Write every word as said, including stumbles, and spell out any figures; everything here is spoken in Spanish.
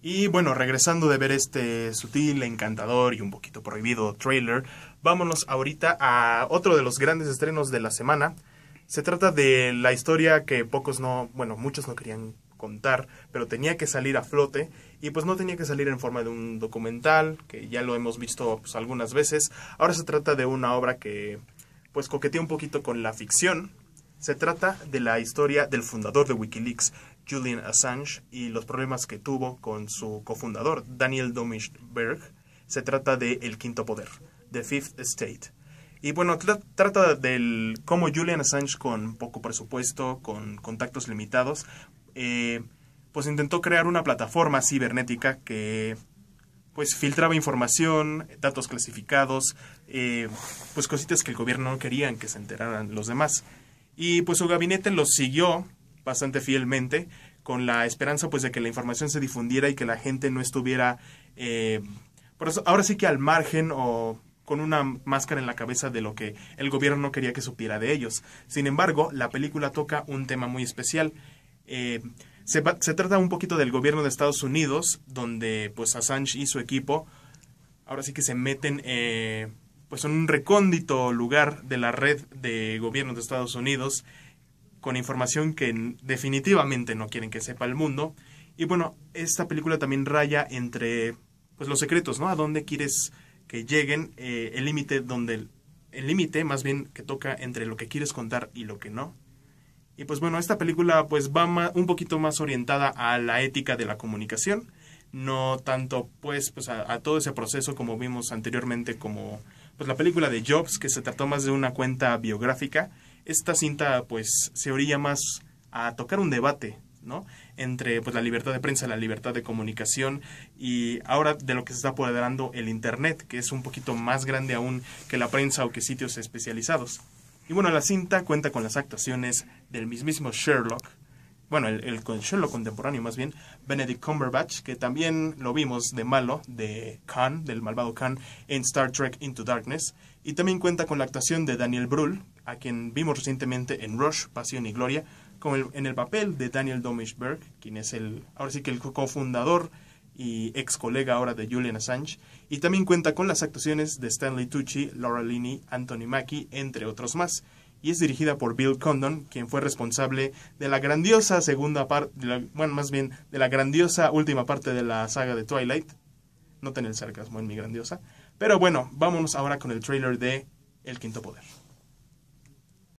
Y bueno, regresando de ver este sutil, encantador y un poquito prohibido tráiler, vámonos ahorita a otro de los grandes estrenos de la semana. Se trata de la historia que pocos no, bueno, muchos no querían contar, pero tenía que salir a flote, y pues no tenía que salir en forma de un documental, que ya lo hemos visto pues, algunas veces. Ahora se trata de una obra que pues coquetea un poquito con la ficción. Se trata de la historia del fundador de Wikileaks, Julian Assange, y los problemas que tuvo con su cofundador, Daniel Domscheit-Berg. Se trata de El Quinto Poder, The Fifth Estate. Y bueno, tra trata del cómo Julian Assange, con poco presupuesto, con contactos limitados, eh, pues intentó crear una plataforma cibernética que pues filtraba información, datos clasificados, eh, pues cositas que el gobierno no querían que se enteraran los demás. Y pues su gabinete los siguió bastante fielmente, con la esperanza pues de que la información se difundiera y que la gente no estuviera, eh, por eso, ahora sí que al margen o con una máscara en la cabeza de lo que el gobierno no quería que supiera de ellos. Sin embargo, la película toca un tema muy especial. Eh, se, se trata un poquito del gobierno de Estados Unidos, donde pues Assange y su equipo ahora sí que se meten eh, pues en un recóndito lugar de la red de gobiernos de Estados Unidos, con información que definitivamente no quieren que sepa el mundo. Y bueno, esta película también raya entre pues los secretos, ¿no? A dónde quieres que lleguen, eh, el límite donde el límite más bien que toca entre lo que quieres contar y lo que no. Y pues bueno, esta película pues va más, un poquito más orientada a la ética de la comunicación, no tanto pues, pues a, a todo ese proceso como vimos anteriormente, como pues la película de Jobs, que se trató más de una cuenta biográfica. Esta cinta pues se orilla más a tocar un debate, ¿no? Entre pues la libertad de prensa, la libertad de comunicación y ahora de lo que se está apoderando el internet, que es un poquito más grande aún que la prensa o que sitios especializados. Y bueno, la cinta cuenta con las actuaciones del mismísimo Sherlock, bueno, el, el Sherlock contemporáneo más bien, Benedict Cumberbatch, que también lo vimos de malo, de Khan, del malvado Khan, en Star Trek Into Darkness. Y también cuenta con la actuación de Daniel Brühl, a quien vimos recientemente en Rush, Pasión y Gloria, como el, en el papel de Daniel Domscheit-Berg, quien es el, ahora sí que el cofundador y ex colega ahora de Julian Assange. Y también cuenta con las actuaciones de Stanley Tucci, Laura Linney, Anthony Mackie, entre otros más. Y es dirigida por Bill Condon, quien fue responsable de la grandiosa segunda parte, bueno, más bien de la grandiosa última parte de la saga de Twilight. Noten el sarcasmo en mi grandiosa. Pero bueno, vámonos ahora con el tráiler de El Quinto Poder.